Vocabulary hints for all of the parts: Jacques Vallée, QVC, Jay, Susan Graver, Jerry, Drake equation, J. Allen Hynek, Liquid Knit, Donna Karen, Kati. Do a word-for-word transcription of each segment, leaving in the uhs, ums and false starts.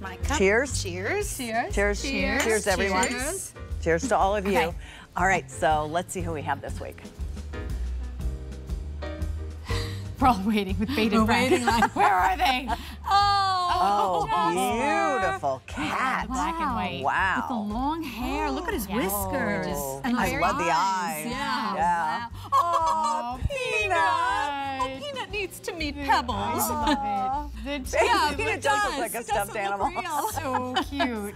My cup. Cheers. Cheers. Cheers. Cheers. Cheers. Cheers, everyone. Cheers. Cheers to all of you. Okay. All right, so let's see who we have this week. We're all waiting with bated breath. Where are they? Oh, oh beautiful cat. Black wow. and white. Wow. With the long hair. Oh, look at his yeah. whiskers. Oh, and I love eyes. the eyes. Yeah. yeah. Wow. Oh, oh, Peanut. Peanut. Oh, Peanut needs to meet Pebbles. I love it. The yeah, Peanut does look like a stuffed animal. So cute.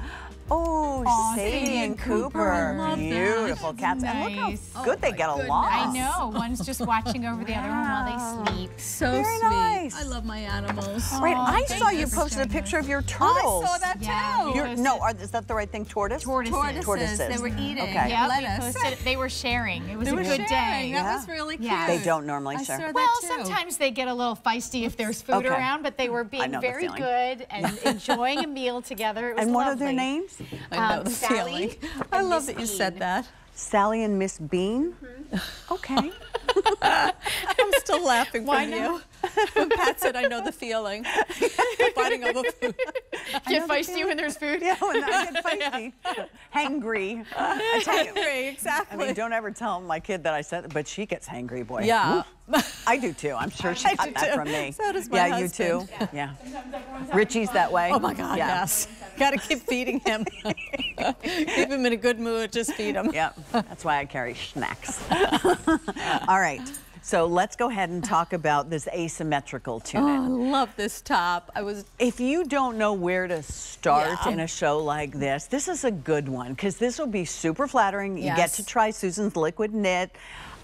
Oh, oh, Sadie and Cooper. Cooper. Beautiful cats. Nice. And look how good oh they get along. I know. One's just watching over the other wow. one while they sleep. So Very sweet. Nice. I love my animals. Oh, right. I saw you posted so a picture of your turtles. Oh, I saw that yeah, too. Your, no, are, is that the right thing? Tortoise? Tortoises. Tortoises. Tortoises. They were eating okay. yep, lettuce. Posted, they were sharing. It was they a good sharing. day. Yeah. That was really cute. Yeah. They don't normally I share. Saw that well, too. sometimes they get a little feisty if there's food okay. around, but they were being very good and enjoying a meal together. It was lovely. And what are their names? I know um, the Sally feeling. I love Miss that you Bean. said that. Sally and Miss Bean? Mm-hmm. Okay. I'm still laughing Why from not? you. When Pat said, I know the feeling. Fighting over food. Get feisty when there's food? Yeah, when I get feisty. Yeah. Hangry. Uh, hangry, exactly. I mean, don't ever tell my kid that I said that, but she gets hangry, boy. Yeah. Oof. I do too. I'm sure she I got that too. from me. So does my Yeah, husband. you too. Yeah. yeah. yeah. Richie's that way. Oh my God, yeah. yes. Gotta keep feeding him. Keep him in a good mood, just feed him. Yeah, that's why I carry snacks. All right, so let's go ahead and talk about this asymmetrical tunic. Oh, I love this top. I was. If you don't know where to start yeah. in a show like this, this is a good one, because this will be super flattering. Yes. You get to try Susan's Liquid Knit.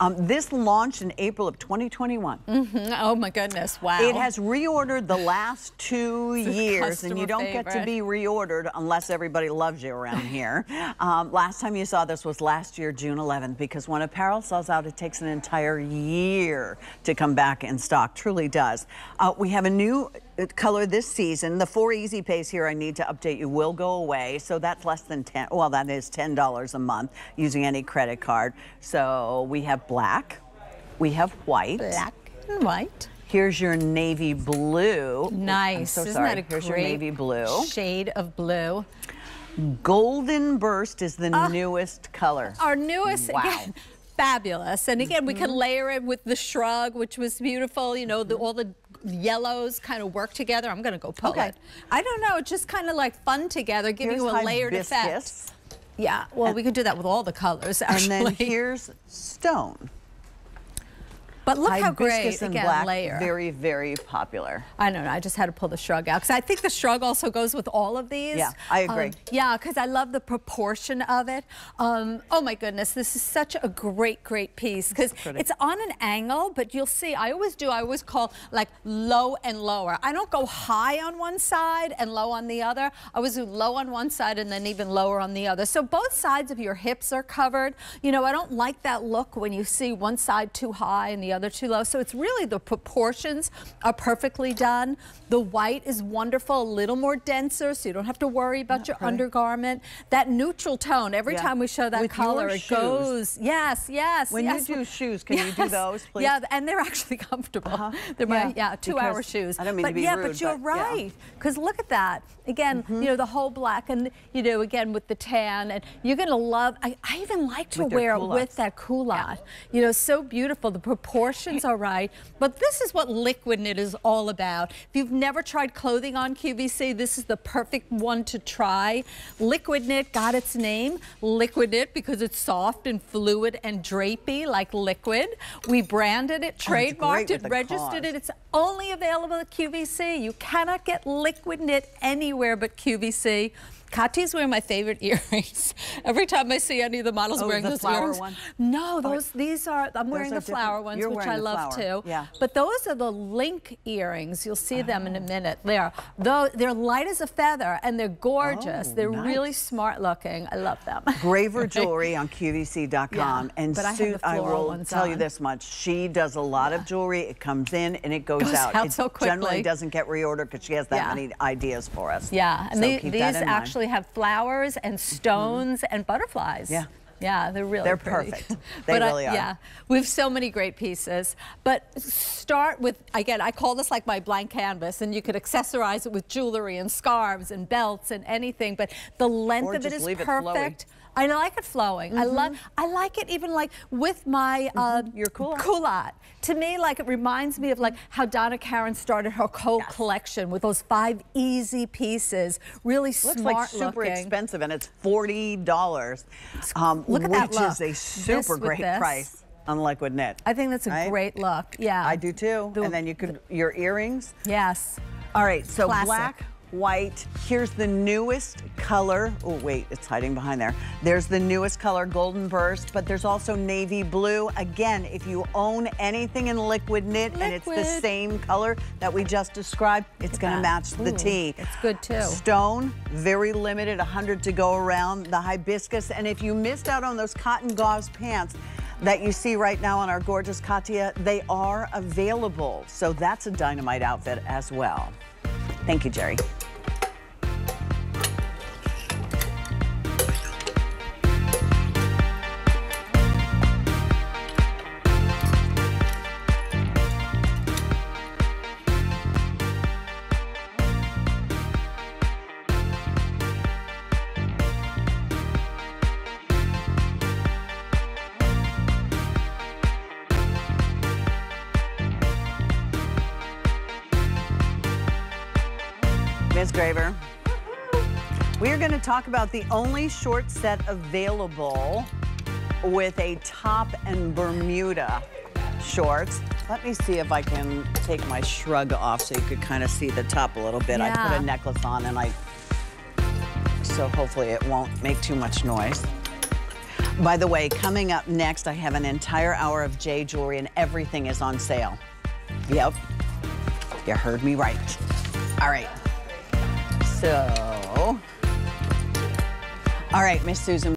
Um, this launched in April of twenty twenty-one. Mm-hmm. Oh my goodness, wow. It has reordered the last two years, and you don't favorite. get to be reordered unless everybody loves you around here. Um, last time you saw this was last year, June eleventh, because when apparel sells out, it takes an entire year to come back in stock, truly does. Uh, we have a new color this season. The four easy pays here I need to update you will go away, so that's less than ten, well, that is ten dollars a month using any credit card. So we have black, we have white. Black and white. Here's your navy blue. Nice. I'm so Isn't sorry. that a Here's great your navy blue. shade of blue. Golden Burst is the uh, newest color. Our newest. Wow. Again. Fabulous. And again, mm-hmm. we can layer it with the shrug, which was beautiful. You know, the, all the yellows kind of work together. I'm going to go pull okay. it. I don't know. It's just kind of like fun together, giving here's you a layered effect. Yeah. Well, and we could do that with all the colors, actually. And then here's stone. But look hibiscus how great, and again, black, layer. Very, very popular. I don't know. I just had to pull the shrug out, because I think the shrug also goes with all of these. Yeah, I agree. Um, yeah, because I love the proportion of it. Um, oh, my goodness. This is such a great, great piece, because it's on an angle, but you'll see. I always do. I always call, like, low and lower. I don't go high on one side and low on the other. I always do low on one side and then even lower on the other. So both sides of your hips are covered. You know, I don't like that look when you see one side too high and the other They're too low. So it's really the proportions are perfectly done. The white is wonderful, a little more denser, so you don't have to worry about Not your pretty. undergarment. That neutral tone, every yeah. time we show that With color, it shoes. goes. Yes, yes. When yes. you do shoes, can yes. you do those, please? Yeah, and they're actually comfortable. Uh-huh. They're yeah, my, yeah two-hour shoes. I don't mean but, to be yeah, rude, but you're but, right, because yeah. look at that. Again, mm-hmm. you know, the whole black and, you know, again, with the tan, and you're going to love, I, I even like to with wear it with that culotte. Yeah. You know, so beautiful, the proportion. Proportions are right, but this is what Liquid Knit is all about. If you've never tried clothing on Q V C, this is the perfect one to try. Liquid Knit got its name, Liquid Knit, because it's soft and fluid and drapey like liquid. We branded it, trademarked oh, it, registered cause. it. It's only available at Q V C. You cannot get Liquid Knit anywhere but Q V C. Kati's wearing my favorite earrings. Every time I see any of the models oh, wearing the those flower earrings. One. No, those oh, these are I'm wearing are the flower different. ones, You're which I love flower. too. Yeah. But those are the link earrings. You'll see oh. them in a minute. They are though they're light as a feather and they're gorgeous. Oh, they're nice. really smart looking. I love them. Graver jewelry on Q V C dot com. Yeah, and but I, Sue, I will tell on. you this much. She does a lot yeah. of jewelry. It comes in and it goes, goes out. out. It so quickly. generally doesn't get reordered because she has that yeah. many ideas for us. Yeah. And so they, keep these that in actually have flowers and stones mm. and butterflies. Yeah. Yeah, they're really They're pretty. perfect. They but really I, are. Yeah, we have so many great pieces. But start with, again, I call this like my blank canvas, and you could accessorize it with jewelry and scarves and belts and anything, but the length or of it is leave perfect. It I like it flowing. Mm-hmm. I love. I like it even like with my uh, mm-hmm. your culotte. culotte. To me, like it reminds me of like how Donna Karen started her coat yes. collection with those five easy pieces. Really looks smart like super looking. expensive, and it's forty dollars. Um, look at that look. Which is a super this great this. price on Liquid Knit. I think that's a right? great look. Yeah, I do too. The, and then you could the, your earrings. Yes. All right. So Classic. black. White. Here's the newest color. Oh wait, it's hiding behind there. There's the newest color, Golden Burst, but there's also navy blue. Again, if you own anything in Liquid Knit Liquid. and it's the same color that we just described, it's going to match Ooh, the tee. It's good too. Stone, very limited, one hundred to go around. The hibiscus, and if you missed out on those cotton gauze pants that you see right now on our gorgeous Katia, they are available. So that's a dynamite outfit as well. Thank you, Jerry. Miz Graver, we are going to talk about the only short set available with a top and Bermuda shorts. Let me see if I can take my shrug off so you could kind of see the top a little bit. Yeah. I put a necklace on and I, so hopefully it won't make too much noise. By the way, coming up next, I have an entire hour of Jay jewelry and everything is on sale. Yep, you heard me right. All right. So, all right, Miss Susan.